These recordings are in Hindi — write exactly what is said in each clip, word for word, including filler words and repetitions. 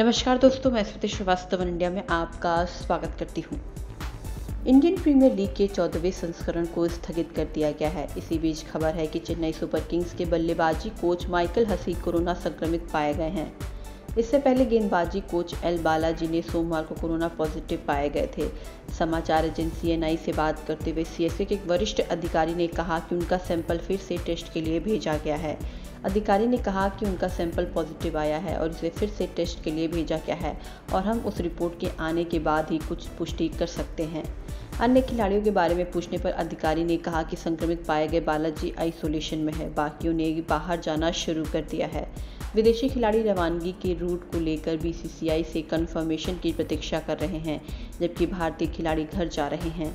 नमस्कार दोस्तों, मैं स्मृति श्रीवास्तव वनइंडिया में आपका स्वागत करती हूँ। इंडियन प्रीमियर लीग के चौदहवें संस्करण को स्थगित कर दिया गया है। इसी बीच खबर है कि चेन्नई सुपर किंग्स के बल्लेबाजी कोच माइकल हसी कोरोना संक्रमित पाए गए हैं। इससे पहले गेंदबाजी कोच एल बालाजी ने सोमवार को कोरोना पॉजिटिव पाए गए थे। समाचार एजेंसी एएनआई से बात करते हुए सीएसके के एक वरिष्ठ अधिकारी ने कहा कि उनका सैंपल फिर से टेस्ट के लिए भेजा गया है। अधिकारी ने कहा कि उनका सैंपल पॉजिटिव आया है और उसे फिर से टेस्ट के लिए भेजा गया है और हम उस रिपोर्ट के आने के बाद ही कुछ पुष्टि कर सकते हैं। अन्य खिलाड़ियों के बारे में पूछने पर अधिकारी ने कहा कि संक्रमित पाए गए बालाजी आइसोलेशन में है, बाकियों ने बाहर जाना शुरू कर दिया है। विदेशी खिलाड़ी रवानगी के रूट को लेकर बी सी सी आई से कंफर्मेशन की प्रतीक्षा कर रहे हैं, जबकि भारतीय खिलाड़ी घर जा रहे हैं।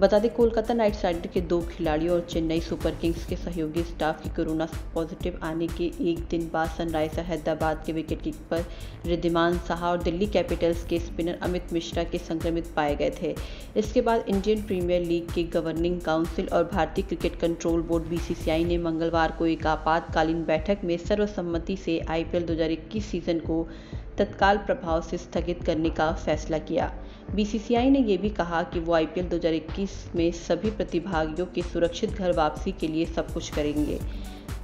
बता दें, कोलकाता नाइट साइड के दो खिलाड़ियों और चेन्नई सुपर किंग्स के सहयोगी स्टाफ की कोरोना पॉजिटिव आने के एक दिन बाद सनराइजर हैदराबाद के विकेटकीपर रिद्धिमान साहा और दिल्ली कैपिटल्स के स्पिनर अमित मिश्रा के संक्रमित पाए गए थे। इसके बाद इंडियन प्रीमियर लीग के गवर्निंग काउंसिल और भारतीय cricket control board B C C I ने मंगलवार को एक आपातकालीन बैठक में सर्वसम्मति से आईपीएल दो हज़ार इक्कीस सीजन को तत्काल प्रभाव से स्थगित करने का फैसला किया। बीसीसीआई ने यह भी कहा कि वो आईपीएल दो हज़ार इक्कीस में सभी प्रतिभागियों की सुरक्षित घर वापसी के लिए सब कुछ करेंगे।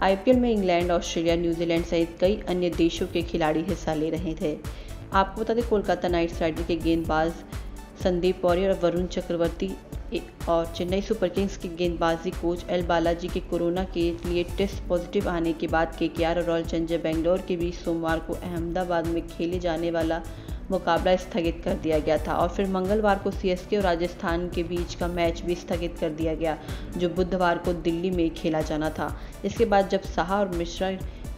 आईपीएल में इंग्लैंड, ऑस्ट्रेलिया, न्यूजीलैंड सहित कई अन्य देशों के खिलाड़ी हिस्सा ले रहे थे। आपको बता दें, कोलकाता नाइट राइडर के गेंदबाज संदीप पौरिया और वरुण चक्रवर्ती और चेन्नई सुपर किंग्स के गेंदबाजी कोच एल बालाजी के कोरोना के लिए टेस्ट पॉजिटिव आने के बाद केकेआर और रॉयल चैलेंजर्स बेंगलोर के बीच सोमवार को अहमदाबाद में खेले जाने वाला मुकाबला स्थगित कर दिया गया था और फिर मंगलवार को सीएसके और राजस्थान के बीच का मैच भी स्थगित कर दिया गया, जो बुधवार को दिल्ली में खेला जाना था। इसके बाद जब साहा और मिश्रा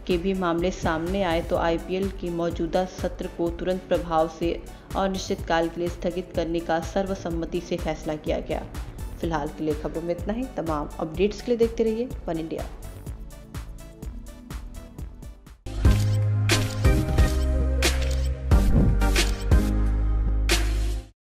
के भी मामले सामने आए तो आईपीएल के मौजूदा सत्र को तुरंत प्रभाव से अनिश्चितकाल के लिए स्थगित करने का सर्वसम्मति से फैसला किया गया। फिलहाल के लिए खबरों में इतना ही। तमाम अपडेट्स के लिए देखते रहिए वन इंडिया।